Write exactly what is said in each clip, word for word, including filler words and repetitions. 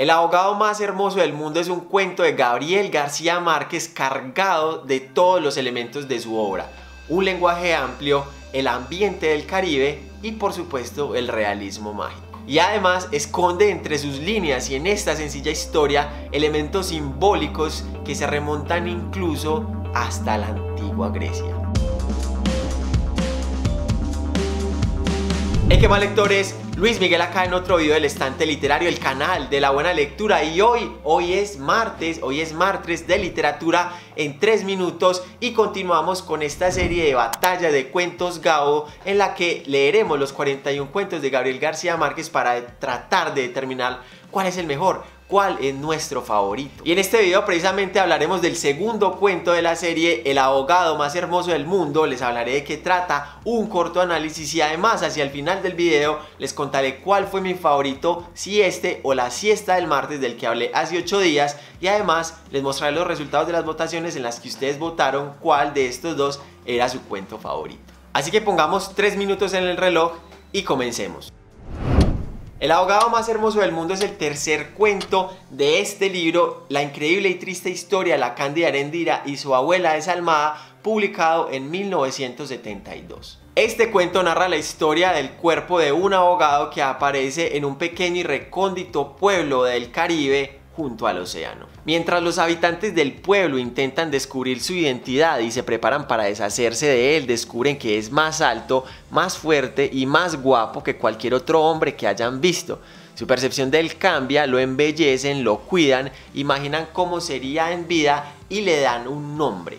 El ahogado más hermoso del mundo es un cuento de Gabriel García Márquez cargado de todos los elementos de su obra. Un lenguaje amplio, el ambiente del Caribe y por supuesto el realismo mágico. Y además esconde entre sus líneas y en esta sencilla historia elementos simbólicos que se remontan incluso hasta la antigua Grecia. Hey, ¿qué más, lectores? Luis Miguel acá en otro video del Estante Literario, el canal de La Buena Lectura, y hoy, hoy es martes, hoy es martes de literatura en tres minutos y continuamos con esta serie de batalla de cuentos Gabo en la que leeremos los cuarenta y un cuentos de Gabriel García Márquez para tratar de determinar cuál es el mejor, cuál es nuestro favorito. Y en este video precisamente hablaremos del segundo cuento de la serie, El ahogado más hermoso del mundo. Les hablaré de qué trata, un corto análisis y además hacia el final del video les contaré cuál fue mi favorito, si este o la siesta del martes del que hablé hace ocho días, y además les mostraré los resultados de las votaciones en las que ustedes votaron cuál de estos dos era su cuento favorito. Así que pongamos tres minutos en el reloj y comencemos. El ahogado más hermoso del mundo es el tercer cuento de este libro, La Increíble y Triste Historia de la Cándida Eréndira y su abuela desalmada, publicado en mil novecientos setenta y dos. Este cuento narra la historia del cuerpo de un ahogado que aparece en un pequeño y recóndito pueblo del Caribe, junto al océano. Mientras los habitantes del pueblo intentan descubrir su identidad y se preparan para deshacerse de él, descubren que es más alto, más fuerte y más guapo que cualquier otro hombre que hayan visto. Su percepción de él cambia, lo embellecen, lo cuidan, imaginan cómo sería en vida y le dan un nombre: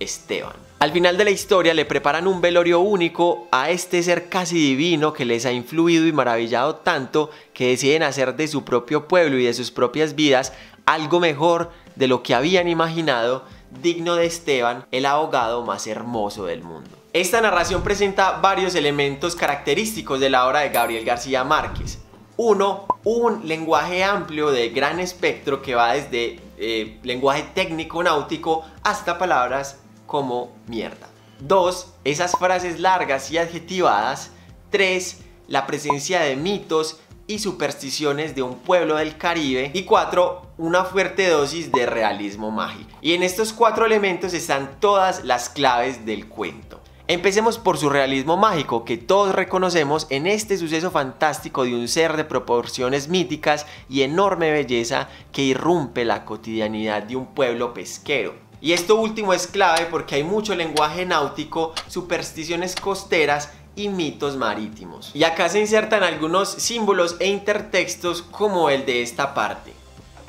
Esteban. Al final de la historia le preparan un velorio único a este ser casi divino que les ha influido y maravillado tanto que deciden hacer de su propio pueblo y de sus propias vidas algo mejor de lo que habían imaginado, digno de Esteban, el ahogado más hermoso del mundo. Esta narración presenta varios elementos característicos de la obra de Gabriel García Márquez. Uno, un lenguaje amplio de gran espectro que va desde eh, lenguaje técnico náutico hasta palabras como mierda. Dos, esas frases largas y adjetivadas. Tres, la presencia de mitos y supersticiones de un pueblo del Caribe. Y cuatro, una fuerte dosis de realismo mágico. Y en estos cuatro elementos están todas las claves del cuento. Empecemos por su realismo mágico, que todos reconocemos en este suceso fantástico de un ser de proporciones míticas y enorme belleza que irrumpe la cotidianidad de un pueblo pesquero. Y esto último es clave porque hay mucho lenguaje náutico, supersticiones costeras y mitos marítimos. Y acá se insertan algunos símbolos e intertextos como el de esta parte.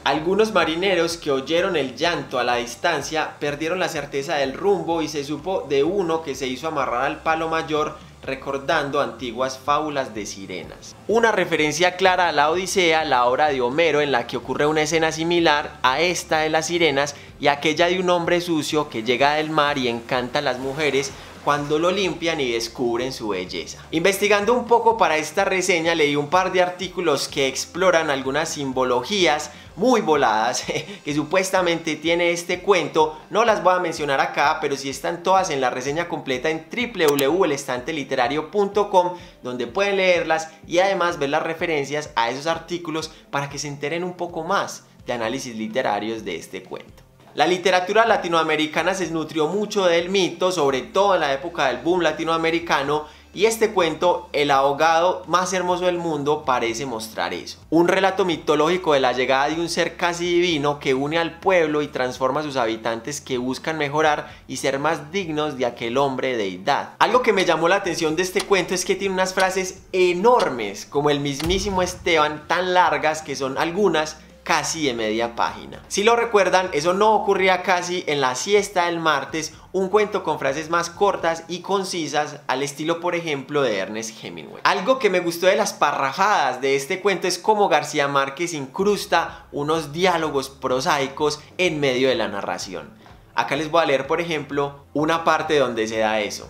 Algunos marineros que oyeron el llanto a la distancia perdieron la certeza del rumbo y se supo de uno que se hizo amarrar al palo mayor, recordando antiguas fábulas de sirenas. Una referencia clara a la Odisea, la obra de Homero, en la que ocurre una escena similar a esta de las sirenas y aquella de un hombre sucio que llega del mar y encanta a las mujeres cuando lo limpian y descubren su belleza. Investigando un poco para esta reseña, leí un par de artículos que exploran algunas simbologías muy voladas que supuestamente tiene este cuento. No las voy a mencionar acá, pero sí están todas en la reseña completa en w w w punto el estante literario punto com, donde pueden leerlas y además ver las referencias a esos artículos para que se enteren un poco más de análisis literarios de este cuento. La literatura latinoamericana se nutrió mucho del mito, sobre todo en la época del boom latinoamericano, y este cuento, El ahogado más hermoso del mundo, parece mostrar eso. Un relato mitológico de la llegada de un ser casi divino que une al pueblo y transforma a sus habitantes que buscan mejorar y ser más dignos de aquel hombre deidad. Algo que me llamó la atención de este cuento es que tiene unas frases enormes, como el mismísimo Esteban, tan largas que son algunas casi de media página. Si lo recuerdan, eso no ocurría casi en La siesta del martes, un cuento con frases más cortas y concisas, al estilo por ejemplo de Ernest Hemingway. Algo que me gustó de las parrajadas de este cuento es cómo García Márquez incrusta unos diálogos prosaicos en medio de la narración. Acá les voy a leer por ejemplo una parte donde se da eso.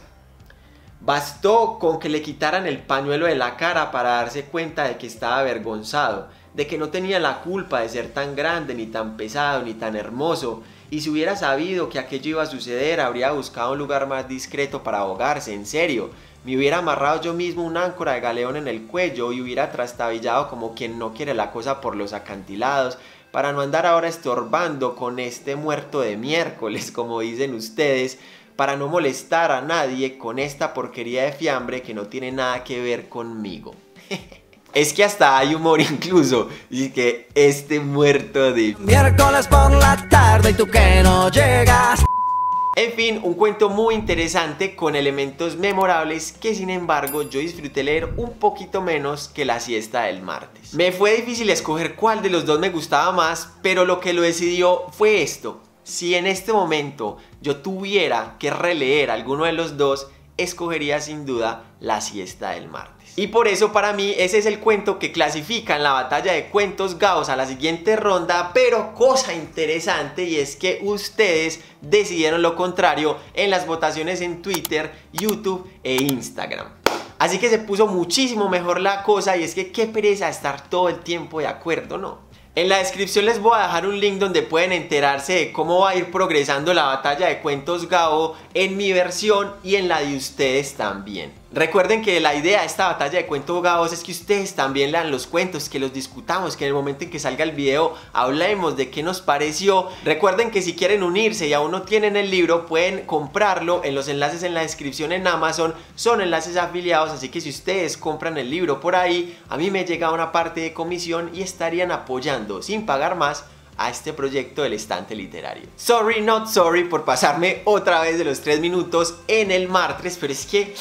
Bastó con que le quitaran el pañuelo de la cara para darse cuenta de que estaba avergonzado, de que no tenía la culpa de ser tan grande, ni tan pesado, ni tan hermoso, y si hubiera sabido que aquello iba a suceder, habría buscado un lugar más discreto para ahogarse, en serio, Me hubiera amarrado yo mismo un áncora de galeón en el cuello y hubiera trastabillado como quien no quiere la cosa por los acantilados, para no andar ahora estorbando con este muerto de miércoles, como dicen ustedes, para no molestar a nadie con esta porquería de fiambre que no tiene nada que ver conmigo. Es que hasta hay humor incluso, y que este muerto de miércoles por la tarde y tú que no llegas. En fin, un cuento muy interesante con elementos memorables que sin embargo yo disfruté leer un poquito menos que La siesta del martes. Me fue difícil escoger cuál de los dos me gustaba más, pero lo que lo decidió fue esto. Si en este momento yo tuviera que releer alguno de los dos, escogería sin duda La siesta del martes. Y por eso para mí ese es el cuento que clasifica en la batalla de cuentos gaos a la siguiente ronda, pero cosa interesante y es que ustedes decidieron lo contrario en las votaciones en Twitter, YouTube e Instagram. Así que se puso muchísimo mejor la cosa y es que qué pereza estar todo el tiempo de acuerdo, ¿no? En la descripción les voy a dejar un link donde pueden enterarse de cómo va a ir progresando la batalla de cuentos gao en mi versión y en la de ustedes también. Recuerden que la idea de esta batalla de cuentos gaos es que ustedes también lean los cuentos, que los discutamos, que en el momento en que salga el video hablemos de qué nos pareció. Recuerden que si quieren unirse y aún no tienen el libro pueden comprarlo en los enlaces en la descripción en Amazon, son enlaces afiliados, así que si ustedes compran el libro por ahí, a mí me llega una parte de comisión y estarían apoyando sin pagar más a este proyecto del Estante Literario. Sorry not sorry por pasarme otra vez de los tres minutos en el martes, pero es que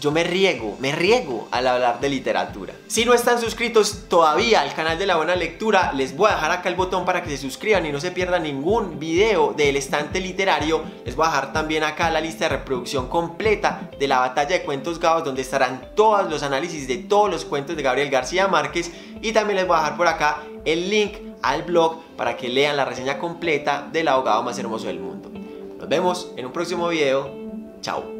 yo me riego, me riego al hablar de literatura. Si no están suscritos todavía al canal de La Buena Lectura, les voy a dejar acá el botón para que se suscriban y no se pierdan ningún video del Estante Literario. Les voy a dejar también acá la lista de reproducción completa de la batalla de cuentos gaos, donde estarán todos los análisis de todos los cuentos de Gabriel García Márquez, y también les voy a dejar por acá el link al blog para que lean la reseña completa del El ahogado más hermoso del mundo. Nos vemos en un próximo video. Chao.